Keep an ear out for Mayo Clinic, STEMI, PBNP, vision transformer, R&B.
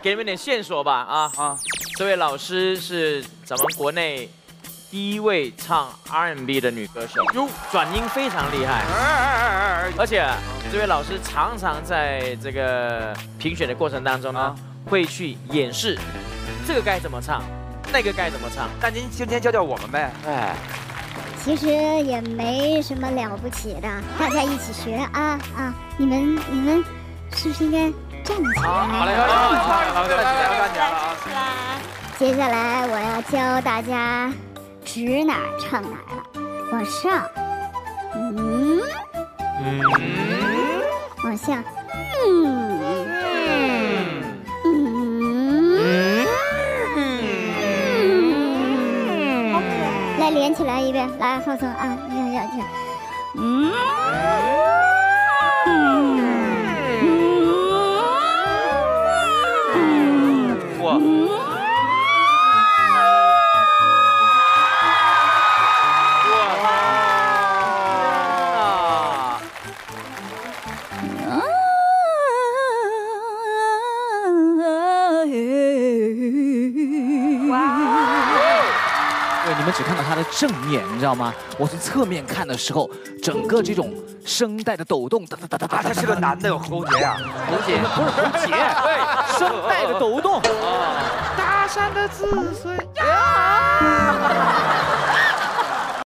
给你们点线索吧啊！这位老师是咱们国内第一位唱 R&B 的女歌手，转音非常厉害，而且这位老师常常在这个评选的过程当中呢，会去演示这个该怎么唱，那个该怎么唱。那您今天教教我们呗？哎。 其实也没什么了不起的，大家一起学啊！你们是不是应该站起来？好嘞，站起来！接下来我要教大家指哪儿唱哪儿了，往上，往下，连起来一遍，来放松啊！要，哇！哇！对，你们只看到它的正面，你知道吗？我从侧面看的时候，整个这种声带的抖动，哒哒哒哒。他是个男的，有喉结啊，喉结不是喉结，对，声带的抖动。大山的子孙呀。